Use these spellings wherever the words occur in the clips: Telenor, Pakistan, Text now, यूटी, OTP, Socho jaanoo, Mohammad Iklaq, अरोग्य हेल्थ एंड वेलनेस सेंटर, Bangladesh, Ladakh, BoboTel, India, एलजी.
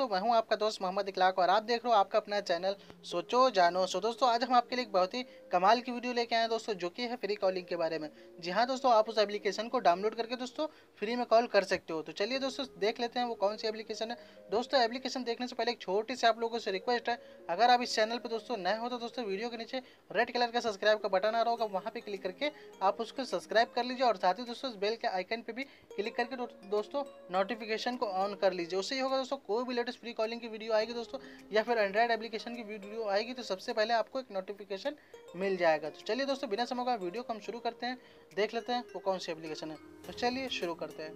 दोस्तों मैं हूं आपका दोस्त मोहम्मद इकलाक और आप देख रहे हो आपका अपना चैनल सोचो जानो। सो दोस्तों आज हम आपके लिए एक बहुत ही कमाल की वीडियो लेके आए हैं दोस्तों, जो कि है फ्री कॉलिंग के बारे में। जी हाँ दोस्तों, आप उस एप्लीकेशन को डाउनलोड करके दोस्तों फ्री में कॉल कर सकते हो। तो चलिए दोस्तों देख लेते हैं वो कौन सी एप्लीकेशन है। दोस्तों एप्लीकेशन देखने से पहले एक छोटी सी आप लोगों से रिक्वेस्ट है, अगर आप इस चैनल पर दोस्तों नए हो तो दोस्तों वीडियो के नीचे रेड कलर का सब्सक्राइब का बटन आ रहा होगा, वहाँ पर क्लिक करके आप उसको सब्सक्राइब कर लीजिए और साथ ही दोस्तों बेल के आइकन पर भी क्लिक करके दोस्तों नोटिफिकेशन को ऑन कर लीजिए। उससे ही होगा दोस्तों कोई भी लेटेस्ट फ्री कॉलिंग की वीडियो आएगी दोस्तों या फिर एंड्राइड एप्लीकेशन की वीडियो आएगी तो सबसे पहले आपको एक नोटिफिकेशन मिल जाएगा। तो चलिए दोस्तों बिना समय का वीडियो को हम शुरू करते हैं, देख लेते हैं वो कौन सी एप्लीकेशन है। तो चलिए शुरू करते हैं।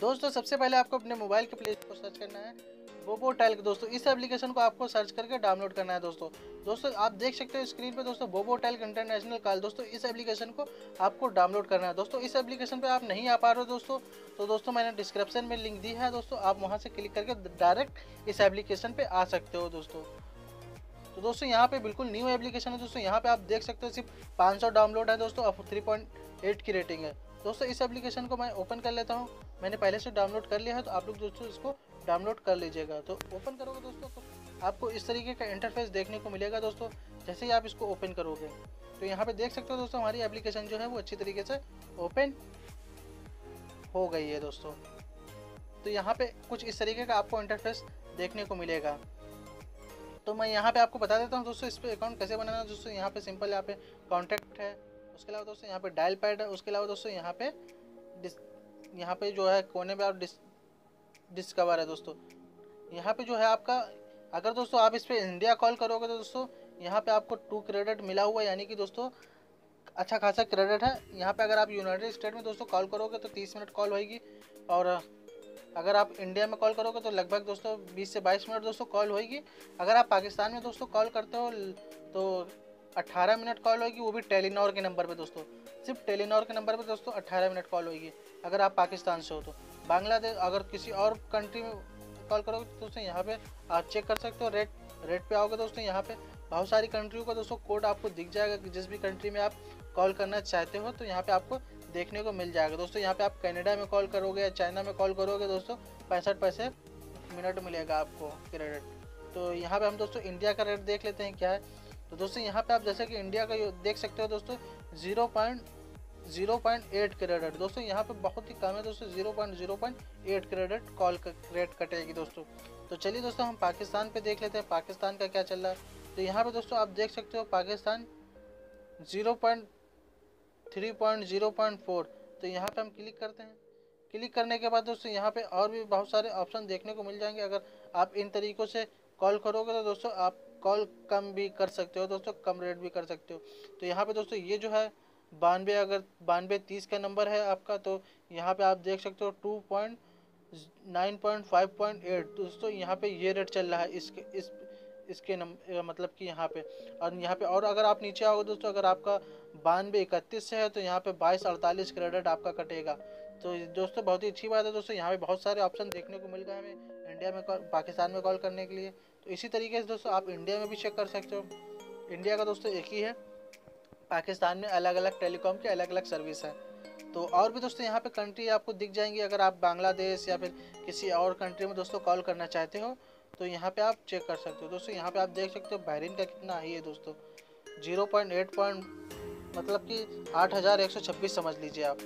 दोस्तों सबसे पहले आपको अपने मोबाइल के प्ले स्टोर को सर्च करना है बोबोटेल के। दोस्तों इस एप्लीकेशन को आपको सर्च करके डाउनलोड करना है। दोस्तों आप देख सकते हो स्क्रीन पे दोस्तों बोबोटेल इंटरनेशनल कॉल। दोस्तों इस एप्लीकेशन को आपको डाउनलोड करना है। दोस्तों इस एप्लीकेशन पे आप नहीं आ पा रहे हो दोस्तों तो दोस्तों मैंने डिस्क्रिप्शन में लिंक दी है, दोस्तों आप वहाँ से क्लिक करके डायरेक्ट इस एप्लीकेशन पर आ सकते हो। दोस्तों तो दोस्तों यहाँ पे बिल्कुल न्यू एप्लीकेशन है। दोस्तों यहाँ पे आप देख सकते हो सिर्फ 500 डाउनलोड है दोस्तों और 3.8 की रेटिंग है। दोस्तों इस एप्लीकेशन को मैं ओपन कर लेता हूँ, मैंने पहले से डाउनलोड कर लिया है तो आप लोग दोस्तों इसको डाउनलोड कर लीजिएगा। तो ओपन करोगे दोस्तों तो आपको इस तरीके का इंटरफेस देखने को मिलेगा। दोस्तों जैसे ही आप इसको ओपन करोगे तो यहाँ पे देख सकते हो दोस्तों हमारी एप्लीकेशन जो है वो अच्छी तरीके से ओपन हो गई है। दोस्तों तो यहाँ पे कुछ इस तरीके का आपको इंटरफेस देखने को मिलेगा। तो मैं यहाँ पे आपको बता देता हूँ दोस्तों इस पर अकाउंट कैसे बनाना है। दोस्तों यहाँ पे सिंपल यहाँ पे कॉन्टैक्ट है, उसके अलावा दोस्तों यहाँ पे डायल पैड है, उसके अलावा दोस्तों यहाँ पे जो है कोने पे आप डिस्कवर है। दोस्तों यहाँ पे जो है आपका अगर दोस्तों आप इस पर इंडिया कॉल करोगे तो दोस्तों यहाँ पे आपको 2 क्रेडिट मिला हुआ है, यानी कि दोस्तों अच्छा खासा क्रेडिट है। यहाँ पे अगर आप यूनाइटेड स्टेट में दोस्तों कॉल करोगे तो 30 मिनट कॉल होगी और अगर आप इंडिया में कॉल करोगे तो लगभग दोस्तों 20 से 22 मिनट दोस्तों कॉल होगी। अगर आप पाकिस्तान में दोस्तों कॉल करते हो तो 18 मिनट कॉल होगी, वो भी टेलीनॉर के नंबर पे। दोस्तों सिर्फ टेलीनॉर के नंबर पे दोस्तों 18 मिनट कॉल होगी अगर आप पाकिस्तान से हो तो। बांग्लादेश अगर किसी और कंट्री में कॉल करोगे तो दोस्तों यहाँ पे आप चेक कर सकते हो, रेट पे आओगे दोस्तों यहाँ पे बहुत सारी कंट्रियों का दोस्तों कोड आपको दिख जाएगा कि जिस भी कंट्री में आप कॉल करना चाहते हो तो यहाँ पर आपको देखने को मिल जाएगा। दोस्तों यहाँ पर आप कनाडा में कॉल करोगे या चाइना में कॉल करोगे दोस्तों 65 मिनट मिलेगा आपको क्रेडिट। तो यहाँ पर हम दोस्तों इंडिया का रेट देख लेते हैं क्या है। तो दोस्तों यहाँ पे आप जैसे कि इंडिया का देख सकते हो दोस्तों 0.08 क्रेडिट। दोस्तों यहाँ पे बहुत ही कम है दोस्तों 0.08 क्रेडिट कॉल का रेट कटेगी दोस्तों। तो चलिए दोस्तों हम पाकिस्तान पे देख लेते हैं पाकिस्तान का क्या चल रहा है। तो यहाँ पे दोस्तों आप देख सकते हो पाकिस्तान 0.3.0.4। तो यहाँ पर हम क्लिक करते हैं, क्लिक करने के बाद दोस्तों यहाँ पर और भी बहुत सारे ऑप्शन देखने को मिल जाएंगे। अगर आप इन तरीक़ों से कॉल करोगे तो दोस्तों आप कॉल कम भी कर सकते हो, दोस्तों कम रेट भी कर सकते हो। तो यहाँ पे दोस्तों ये जो है 92 30 का नंबर है आपका, तो यहाँ पे आप देख सकते हो 2.9.5.8 दोस्तों यहाँ पे ये रेट चल रहा है इसके मतलब कि यहाँ पे। और अगर आप नीचे आओगे दोस्तों अगर आपका 92 31 से है तो यहाँ पे 22 48 क्रेडिट आपका कटेगा। तो दोस्तों बहुत ही अच्छी बात है दोस्तों, यहाँ पे बहुत सारे ऑप्शन देखने को मिल गए हमें इंडिया में कॉल पाकिस्तान में कॉल करने के लिए। तो इसी तरीके से दोस्तों आप इंडिया में भी चेक कर सकते हो, इंडिया का दोस्तों एक ही है, पाकिस्तान में अलग अलग टेलीकॉम की अलग अलग सर्विस है। तो और भी दोस्तों यहाँ पे कंट्री आपको दिख जाएंगी। अगर आप बांग्लादेश या फिर किसी और कंट्री में दोस्तों कॉल करना चाहते हो तो यहाँ पे आप चेक कर सकते हो। दोस्तों यहाँ पे आप देख सकते हो बहरीन का कितना हाई है दोस्तों 0.8 मतलब कि 8126 समझ लीजिए आप।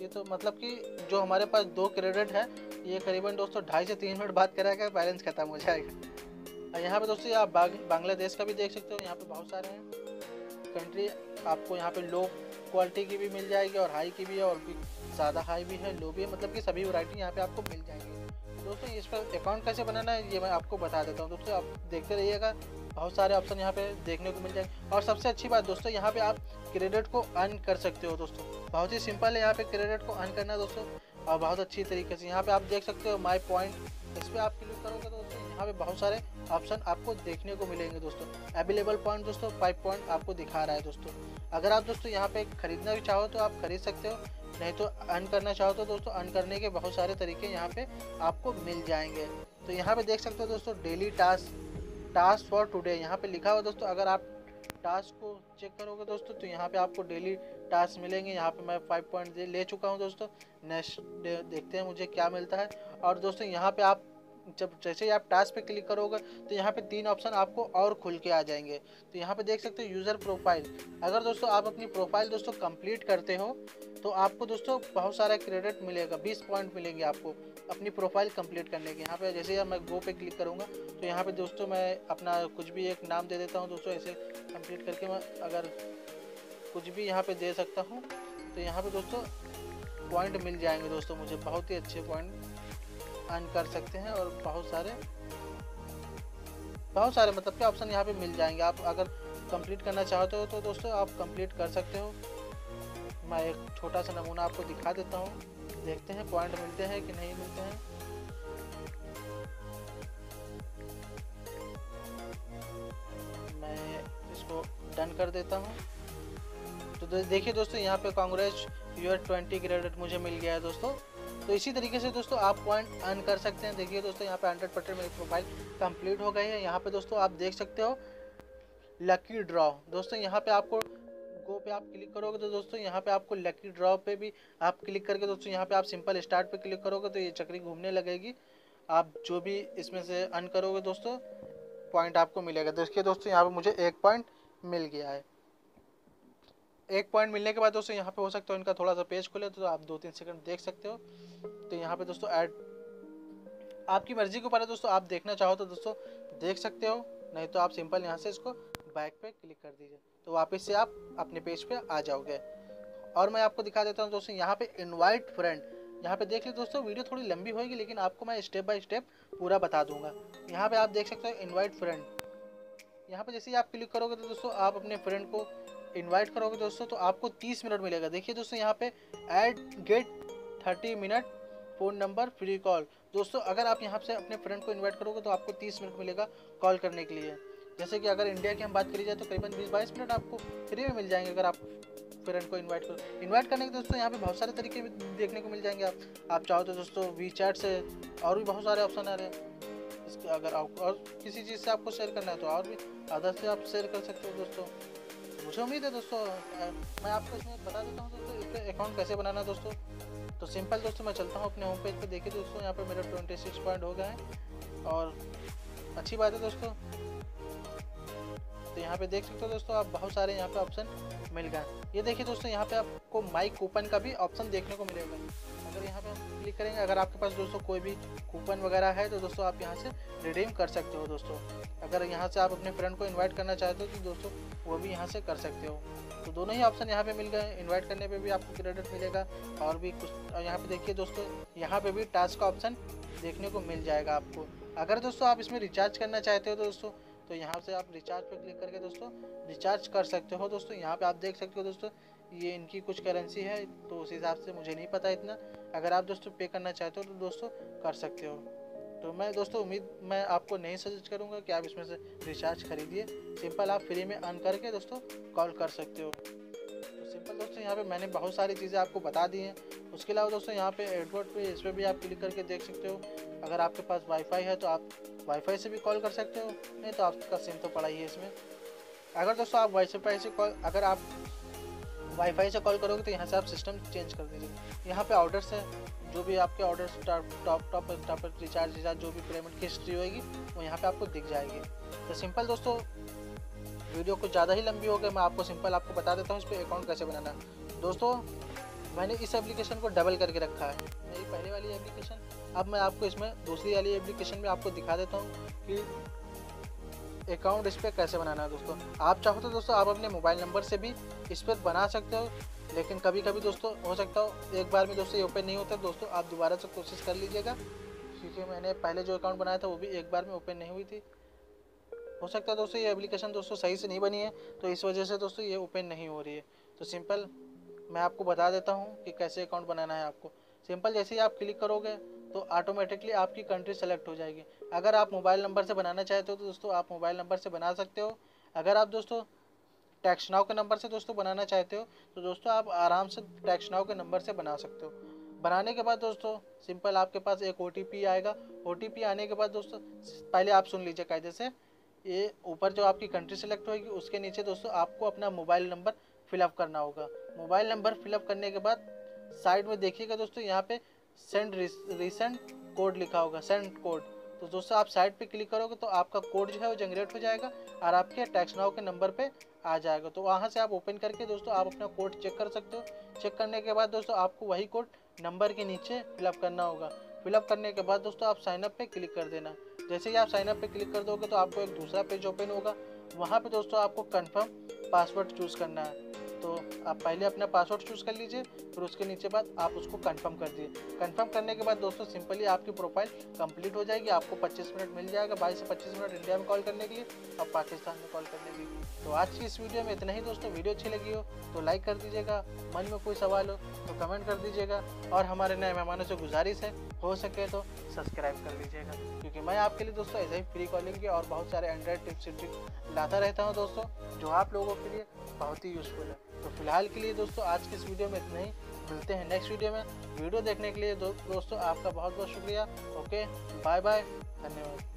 ये तो मतलब कि जो हमारे पास 2 क्रेडिट है ये करीबन दोस्तों 2.5 से 3 मिनट बाद कराएगा, बैलेंस खत्म हो जाएगा। और यहाँ पे दोस्तों आप बांग्लादेश का भी देख सकते हो, यहाँ पे बहुत सारे हैं कंट्री। आपको यहाँ पे लो क्वालिटी की भी मिल जाएगी और हाई की भी है, और भी ज़्यादा हाई भी है लो भी है, मतलब कि सभी वैरायटी यहाँ पे आपको मिल जाएंगी। दोस्तों इस पर अकाउंट कैसे बनाना है ये मैं आपको बता देता हूँ। दोस्तों आप देखते रहिएगा, बहुत सारे ऑप्शन यहाँ पे देखने को मिल जाएंगे। और सबसे अच्छी बात दोस्तों यहाँ पर आप क्रेडिट को अर्न कर सकते हो। दोस्तों बहुत ही सिंपल है यहाँ पर क्रेडिट को अर्न करना दोस्तों, और बहुत अच्छी तरीके से। यहाँ पर आप देख सकते हो माई पॉइंट, इस पर आप क्लिक करोगे तो दोस्तों यहाँ पे बहुत सारे ऑप्शन आपको देखने को मिलेंगे। दोस्तों अवेलेबल पॉइंट दोस्तों 5 पॉइंट आपको दिखा रहा है। दोस्तों अगर आप दोस्तों यहाँ पे खरीदना भी चाहो तो आप खरीद सकते हो, नहीं तो अर्न करना चाहो तो दोस्तों अर्न करने के बहुत सारे तरीके यहाँ पे आपको मिल जाएंगे। तो यहाँ पे देख सकते हो दोस्तों डेली टास्क फॉर टुडे यहाँ पे लिखा हुआ दोस्तों। अगर आप टास्क को चेक करोगे दोस्तों तो यहाँ पे आपको डेली टास्क मिलेंगे। यहाँ पे मैं 5 पॉइंट ले चुका हूँ दोस्तों। नेक्स्ट डे देखते हैं मुझे क्या मिलता है। और दोस्तों यहाँ पे आप जब जैसे ही आप टास्क पे क्लिक करोगे तो यहाँ पे 3 ऑप्शन आपको और खुल के आ जाएंगे। तो यहाँ पे देख सकते हो यूज़र प्रोफाइल। अगर दोस्तों आप अपनी प्रोफाइल दोस्तों कंप्लीट करते हो तो आपको दोस्तों बहुत सारा क्रेडिट मिलेगा, 20 पॉइंट मिलेंगे आपको अपनी प्रोफाइल कंप्लीट करने के। यहाँ पे जैसे ही मैं गो पे क्लिक करूँगा तो यहाँ पे दोस्तों मैं अपना कुछ भी एक नाम दे देता हूँ दोस्तों। ऐसे कंप्लीट करके मैं अगर कुछ भी यहाँ पे दे सकता हूँ तो यहाँ पे दोस्तों पॉइंट मिल जाएंगे दोस्तों। मुझे बहुत ही अच्छे पॉइंट अर्न कर सकते हैं और बहुत सारे मतलब के ऑप्शन यहाँ पे मिल जाएंगे। आप अगर कंप्लीट करना चाहते हो तो दोस्तों आप कंप्लीट कर सकते हो। मैं एक छोटा सा नमूना आपको दिखा देता हूँ, देखते हैं पॉइंट मिलते हैं कि नहीं मिलते हैं। मैं इसको डन कर देता हूँ। तो देखिए दोस्तों यहाँ पे कांग्रेस यूर 20 क्रेडिट मुझे मिल गया है दोस्तों। तो इसी तरीके से दोस्तों आप पॉइंट अर्न कर सकते हैं। देखिए दोस्तों यहाँ पे 100% मेरी प्रोफाइल कंप्लीट हो गई है। यहाँ पे दोस्तों आप देख सकते हो लकी ड्रॉ। दोस्तों यहाँ पे आपको गो पे आप क्लिक करोगे तो दोस्तों यहाँ पे आपको लकी ड्रॉ पे भी आप क्लिक करके दोस्तों यहाँ पे आप सिंपल स्टार्ट पे क्लिक करोगे तो ये चक्री घूमने लगेगी। आप जो भी इसमें से अर्न करोगे दोस्तों पॉइंट आपको मिलेगा। देखिए दोस्तों यहाँ पे मुझे 1 पॉइंट मिल गया है। 1 पॉइंट मिलने के बाद दोस्तों यहाँ पे हो सकता है इनका थोड़ा सा पेज खुले तो आप 2-3 सेकंड देख सकते हो। तो यहाँ पे दोस्तों ऐड आपकी मर्जी के ऊपर है दोस्तों, आप देखना चाहो तो दोस्तों देख सकते हो, नहीं तो आप सिंपल यहाँ से इसको बैक पे क्लिक कर दीजिए तो वापस से आप अपने पेज पे आ जाओगे। और मैं आपको दिखा देता हूँ दोस्तों यहाँ पे इनवाइट फ्रेंड। यहाँ पे देख लीजिए दोस्तों वीडियो थोड़ी लंबी होगी लेकिन आपको मैं स्टेप बाय स्टेप पूरा बता दूंगा। यहाँ पे आप देख सकते हो इनवाइट फ्रेंड। यहाँ पे जैसे ही आप क्लिक करोगे तो दोस्तों आप अपने फ्रेंड को इन्वाइट करोगे दोस्तों तो आपको 30 मिनट मिलेगा। देखिए दोस्तों यहाँ पे add get 30 minute phone number free call. दोस्तों अगर आप यहाँ से अपने फ्रेंड को इन्वाइट करोगे तो आपको 30 मिनट मिलेगा कॉल करने के लिए। जैसे कि अगर इंडिया की हम बात करी जाए तो करीबन 20-22 मिनट आपको फ्री में मिल जाएंगे अगर आप फ्रेंड को इनवाइट करो। इनवाइट करने के दोस्तों यहाँ पे बहुत सारे तरीके देखने को मिल जाएंगे। आप चाहो तो दोस्तों वी चैट से और भी बहुत सारे ऑप्शन आ रहे हैं। इसके अगर आप और किसी चीज़ से आपको शेयर करना है तो और भी अदर से आप शेयर कर सकते हो दोस्तों। मुझे उम्मीद है दोस्तों मैं आपको इसमें बता देता हूँ दोस्तों इस पर अकाउंट कैसे बनाना है दोस्तों। तो सिंपल दोस्तों मैं चलता हूँ अपने होम पेज पर। देखिए दोस्तों यहाँ पर मेरा 26 पॉइंट हो गए हैं और अच्छी बात है दोस्तों। तो यहाँ पे देख सकते हो दोस्तों आप बहुत सारे यहाँ पे ऑप्शन मिल गए। ये देखिए दोस्तों यहाँ पे आपको माई कूपन का भी ऑप्शन देखने को मिलेगा। अगर यहाँ पे हम क्लिक करेंगे अगर आपके पास दोस्तों कोई भी कूपन वगैरह है तो दोस्तों आप यहाँ से रिडीम कर सकते हो दोस्तों। अगर यहाँ से आप अपने फ्रेंड को इन्वाइट करना चाहते हो तो दोस्तों वो भी यहाँ से कर सकते हो। तो दोनों ही ऑप्शन यहाँ पे मिल गए। इन्वाइट करने पे भी आपको क्रेडिट मिलेगा और भी कुछ। और यहाँ पे देखिए दोस्तों यहाँ पे भी टास्क का ऑप्शन देखने को मिल जाएगा आपको। अगर दोस्तों आप इसमें रिचार्ज करना चाहते हो दोस्तों तो यहाँ से आप रिचार्ज पर क्लिक करके दोस्तों रिचार्ज कर सकते हो दोस्तों। यहाँ पे आप देख सकते हो दोस्तों ये इनकी कुछ करेंसी है तो उस हिसाब से मुझे नहीं पता इतना। अगर आप दोस्तों पे करना चाहते हो तो दोस्तों कर सकते हो। तो मैं दोस्तों उम्मीद मैं आपको नहीं सजेस्ट करूँगा कि आप इसमें से रिचार्ज खरीदिए। सिंपल आप फ्री में अर्न करके दोस्तों कॉल कर सकते हो। तो सिंपल दोस्तों यहाँ पर मैंने बहुत सारी चीज़ें आपको बता दी हैं। उसके अलावा दोस्तों यहाँ पे एडवर्ड पे इस पर भी आप क्लिक करके देख सकते हो। अगर आपके पास वाईफाई है तो आप वाईफाई से भी कॉल कर सकते हो, नहीं तो आपका सिम तो पड़ा ही है इसमें। अगर दोस्तों आप वाईफाई से कॉल अगर आप वाईफाई से कॉल करोगे तो यहाँ से आप सिस्टम चेंज कर दीजिए। यहाँ पे ऑर्डर्स है, जो भी आपके ऑर्डर्स टॉप रिचार्ज जो भी पेमेंट की हिस्ट्री होगी वो यहाँ पर आपको दिख जाएगी। तो सिंपल दोस्तों वीडियो को ज़्यादा ही लंबी हो गई, मैं आपको सिंपल आपको बता देता हूँ इस पर अकाउंट कैसे बनाना। दोस्तों मैंने इस एप्लीकेशन को डबल करके रखा है, मेरी पहले वाली एप्लीकेशन। अब मैं आपको इसमें दूसरी वाली एप्लीकेशन में आपको दिखा देता हूँ कि अकाउंट इस पर कैसे बनाना है दोस्तों। आप चाहो तो दोस्तों आप अपने मोबाइल नंबर से भी इस पर बना सकते हो, लेकिन कभी कभी दोस्तों हो सकता हो एक बार में दोस्तों ये ओपन नहीं होता। दोस्तों आप दोबारा से कोशिश कर लीजिएगा क्योंकि मैंने पहले जो अकाउंट बनाया था वो भी एक बार में ओपन नहीं हुई थी। हो सकता है दोस्तों ये एप्लीकेशन दोस्तों सही से नहीं बनी है तो इस वजह से दोस्तों ये ओपन नहीं हो रही है। तो सिंपल मैं आपको बता देता हूँ कि कैसे अकाउंट बनाना है आपको। सिंपल जैसे ही आप क्लिक करोगे तो ऑटोमेटिकली आपकी कंट्री सेलेक्ट हो जाएगी। अगर आप मोबाइल नंबर से बनाना चाहते हो तो दोस्तों आप मोबाइल नंबर से बना सकते हो। अगर आप दोस्तों टेक्स्ट नाउ के नंबर से दोस्तों बनाना चाहते हो तो दोस्तों आप आराम से टेक्स्ट नाउ के नंबर से बना सकते हो। बनाने के बाद दोस्तों सिंपल आपके पास एक OTP आएगा। OTP आने के बाद दोस्तों पहले आप सुन लीजिए कायदे से ये ऊपर जो आपकी कंट्री सेलेक्ट होगी उसके नीचे दोस्तों आपको अपना मोबाइल नंबर फिलअप करना होगा। मोबाइल नंबर फिलअप करने के बाद साइड में देखिएगा दोस्तों यहाँ पे सेंड रिसेंट कोड लिखा होगा, सेंड कोड। तो दोस्तों आप साइड पे क्लिक करोगे तो आपका कोड जो है वो जनरेट हो जाएगा और आपके टेक्स्ट नाउ के नंबर पे आ जाएगा। तो वहाँ से आप ओपन करके दोस्तों आप अपना कोड चेक कर सकते हो। चेक करने के बाद दोस्तों आपको वही कोड नंबर के नीचे फिलअप करना होगा। फिलअप करने के बाद दोस्तों आप साइनअप पे क्लिक कर देना। जैसे ही आप साइनअप पे क्लिक कर दोगे तो आपको एक दूसरा पेज ओपन होगा। वहाँ पे दोस्तों आपको कन्फर्म पासवर्ड चूज़ करना है। तो आप पहले अपना पासवर्ड चूज़ कर लीजिए, फिर उसके नीचे बाद आप उसको कंफर्म कर दिए। कंफर्म करने के बाद दोस्तों सिंपली आपकी प्रोफाइल कंप्लीट हो जाएगी। आपको 25 मिनट मिल जाएगा, 22 से 25 मिनट इंडिया में कॉल करने के लिए और पाकिस्तान में कॉल करने के लिए। तो आज की इस वीडियो में इतना ही दोस्तों। वीडियो अच्छी लगी हो तो लाइक कर दीजिएगा, मन में कोई सवाल हो तो कमेंट कर दीजिएगा और हमारे नए मेहमानों से गुजारिश है, हो सके तो सब्सक्राइब कर लीजिएगा, क्योंकि मैं आपके लिए दोस्तों ऐसे ही फ्री कॉलिंग के और बहुत सारे एंड्रॉयड टिप्स लाता रहता हूँ दोस्तों, जो आप लोगों के लिए बहुत ही यूज़फुल है। तो फिलहाल के लिए दोस्तों आज की इस वीडियो में इतना ही। मिलते हैं नेक्स्ट वीडियो में। वीडियो देखने के लिए दोस्तों आपका बहुत बहुत शुक्रिया। ओके, बाय बाय, धन्यवाद।